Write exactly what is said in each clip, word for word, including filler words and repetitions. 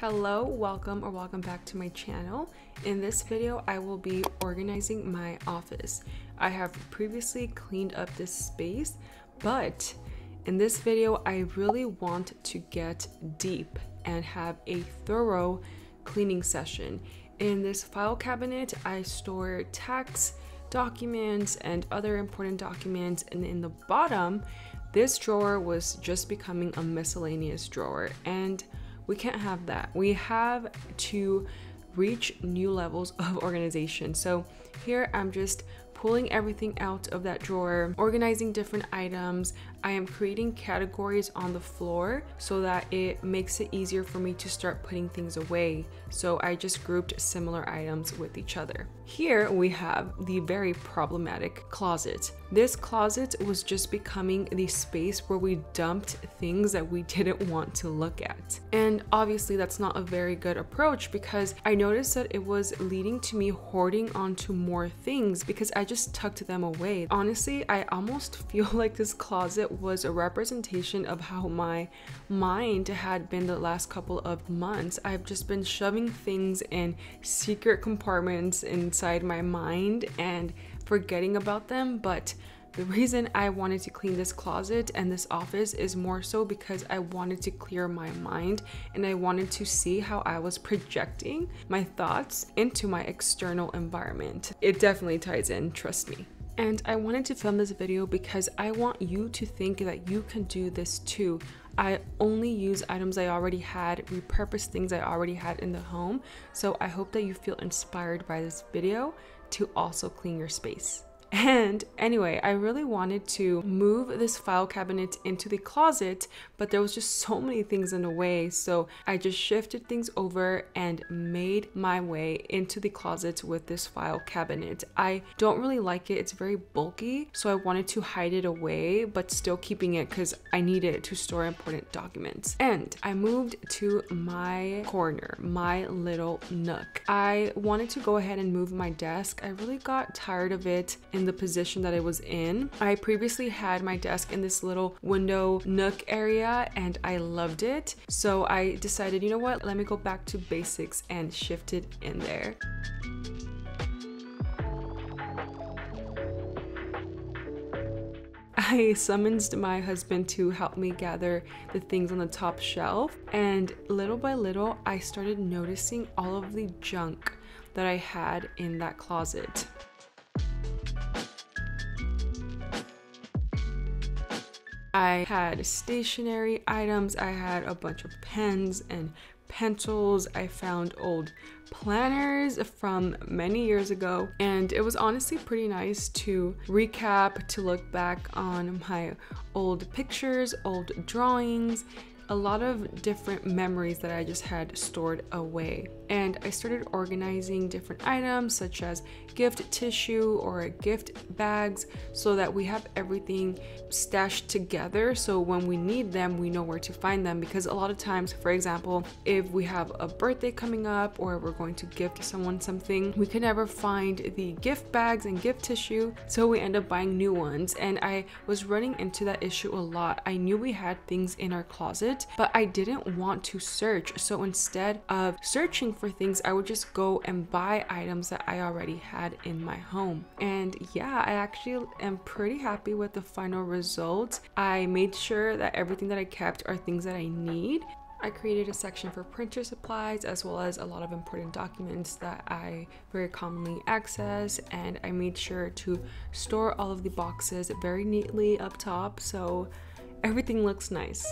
Hello, welcome or welcome back to my channel. In this video, I will be organizing my office. I have previously cleaned up this space, but in this video, I really want to get deep and have a thorough cleaning session. In this file cabinet, I store tax documents and other important documents, and in the bottom, this drawer was just becoming a miscellaneous drawer, and we can't have that. We have to reach new levels of organization. So here I'm just pulling everything out of that drawer, organizing different items. I am creating categories on the floor so that it makes it easier for me to start putting things away. So I just grouped similar items with each other. Here we have the very problematic closet. This closet was just becoming the space where we dumped things that we didn't want to look at. And obviously that's not a very good approach, because I noticed that it was leading to me hoarding onto more things because I just tucked them away. Honestly, I almost feel like this closet was a representation of how my mind had been the last couple of months. I've just been shoving things in secret compartments inside my mind and forgetting about them. But the reason I wanted to clean this closet and this office is more so because I wanted to clear my mind, and I wanted to see how I was projecting my thoughts into my external environment. It definitely ties in, trust me. And I wanted to film this video because I want you to think that you can do this too. I only use items I already had, repurpose things I already had in the home. So I hope that you feel inspired by this video to also clean your space. And anyway, I really wanted to move this file cabinet into the closet, but there was just so many things in the way. So I just shifted things over and made my way into the closet with this file cabinet. I don't really like it. It's very bulky. So I wanted to hide it away, but still keeping it because I need it to store important documents. And I moved to my corner, my little nook. I wanted to go ahead and move my desk. I really got tired of it in the position that I was in. I previously had my desk in this little window nook area and I loved it. So I decided, you know what, let me go back to basics and shift it in there. I summoned my husband to help me gather the things on the top shelf, and little by little I started noticing all of the junk that I had in that closet. I had stationery items, I had a bunch of pens and pencils, I found old planners from many years ago, and it was honestly pretty nice to recap, to look back on my old pictures, old drawings, a lot of different memories that I just had stored away. And I started organizing different items such as gift tissue or gift bags so that we have everything stashed together, so when we need them we know where to find them. Because a lot of times, for example, if we have a birthday coming up or we're going to gift someone something, we can never find the gift bags and gift tissue, so we end up buying new ones. And I was running into that issue a lot. I knew we had things in our closet, but I didn't want to search. So instead of searching for things, I would just go and buy items that I already had in my home. And yeah, I actually am pretty happy with the final result. I made sure that everything that I kept are things that I need. I created a section for printer supplies as well as a lot of important documents that I very commonly access, and I made sure to store all of the boxes very neatly up top so everything looks nice.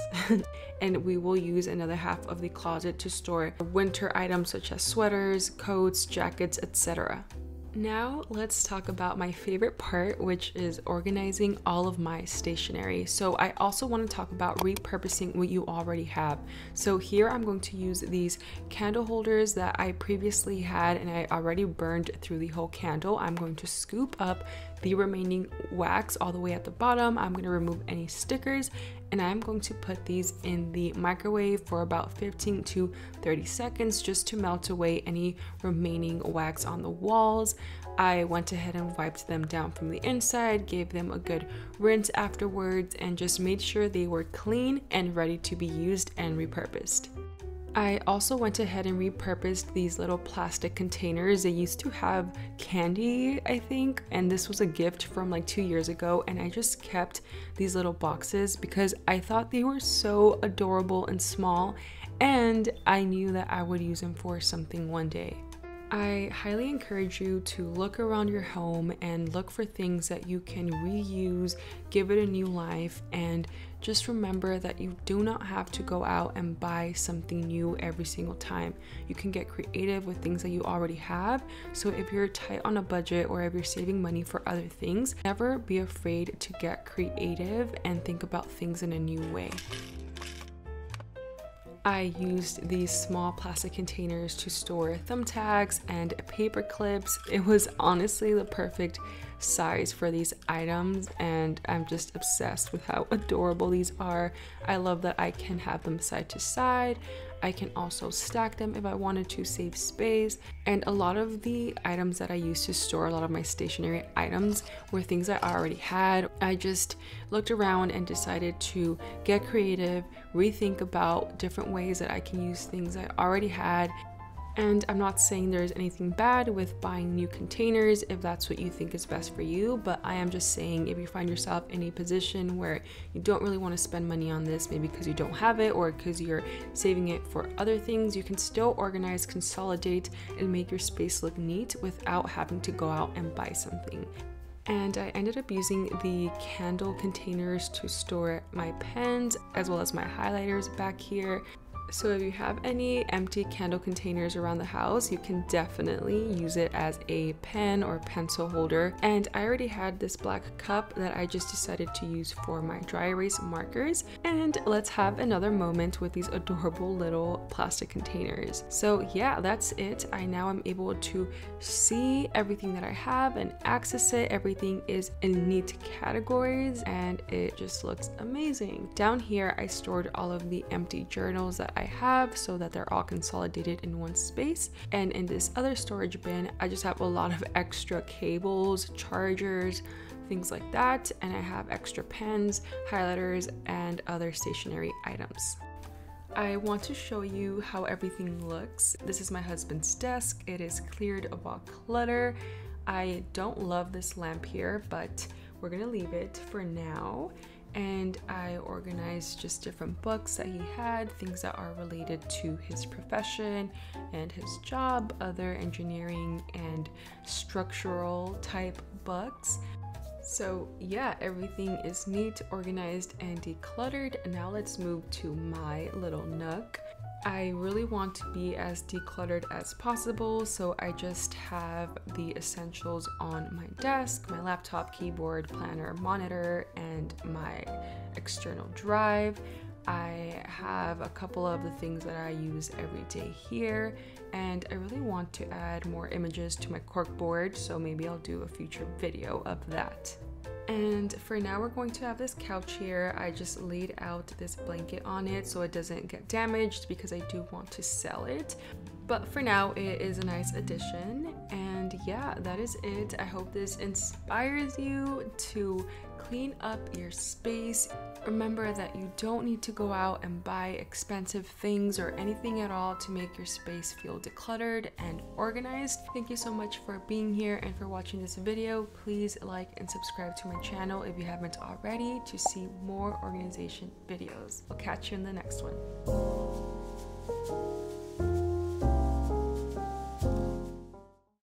And we will use another half of the closet to store winter items such as sweaters, coats, jackets, et cetera. Now let's talk about my favorite part, which is organizing all of my stationery. So I also want to talk about repurposing what you already have. So here I'm going to use these candle holders that I previously had, and I already burned through the whole candle. I'm going to scoop up the remaining wax all the way at the bottom. I'm going to remove any stickers, and I'm going to put these in the microwave for about fifteen to thirty seconds just to melt away any remaining wax on the walls. I went ahead and wiped them down from the inside, gave them a good rinse afterwards, and just made sure they were clean and ready to be used and repurposed. I also went ahead and repurposed these little plastic containers. They used to have candy, I think, and this was a gift from like two years ago, and I just kept these little boxes because I thought they were so adorable and small, and I knew that I would use them for something one day. I highly encourage you to look around your home and look for things that you can reuse, give it a new life, and just remember that you do not have to go out and buy something new every single time. You can get creative with things that you already have. So if you're tight on a budget or if you're saving money for other things, never be afraid to get creative and think about things in a new way. I used these small plastic containers to store thumbtacks and paper clips. It was honestly the perfect size for these items, and I'm just obsessed with how adorable these are. I love that I can have them side to side. I can also stack them if I wanted to save space. And a lot of the items that I used to store, a lot of my stationary items, were things I already had. I just looked around and decided to get creative, rethink about different ways that I can use things I already had. And I'm not saying there's anything bad with buying new containers if that's what you think is best for you, but I am just saying if you find yourself in a position where you don't really want to spend money on this, maybe because you don't have it or because you're saving it for other things, you can still organize, consolidate, and make your space look neat without having to go out and buy something. And I ended up using the candle containers to store my pens as well as my highlighters back here. So if you have any empty candle containers around the house, you can definitely use it as a pen or pencil holder. And I already had this black cup that I just decided to use for my dry erase markers. And let's have another moment with these adorable little plastic containers. So yeah, that's it. I now am able to see everything that I have and access it. Everything is in neat categories and it just looks amazing. Down here, I stored all of the empty journals that I I have so that they're all consolidated in one space. And in this other storage bin, I just have a lot of extra cables, chargers, things like that. And I have extra pens, highlighters, and other stationary items. I want to show you how everything looks. This is my husband's desk. It is cleared of all clutter. I don't love this lamp here, but we're gonna leave it for now. And I organized just different books that he had, things that are related to his profession and his job, other engineering and structural type books. So yeah, everything is neat, organized, and decluttered. Now let's move to my little nook. I really want to be as decluttered as possible, so I just have the essentials on my desk, my laptop, keyboard, planner, monitor, and my external drive. I have a couple of the things that I use every day here, and I really want to add more images to my corkboard, so maybe I'll do a future video of that. And for now, we're going to have this couch here. I just laid out this blanket on it so it doesn't get damaged because I do want to sell it. But for now, it is a nice addition. And yeah, that is it. I hope this inspires you to clean up your space. Remember that you don't need to go out and buy expensive things or anything at all to make your space feel decluttered and organized. Thank you so much for being here and for watching this video. Please like and subscribe to my channel if you haven't already to see more organization videos. I'll catch you in the next one.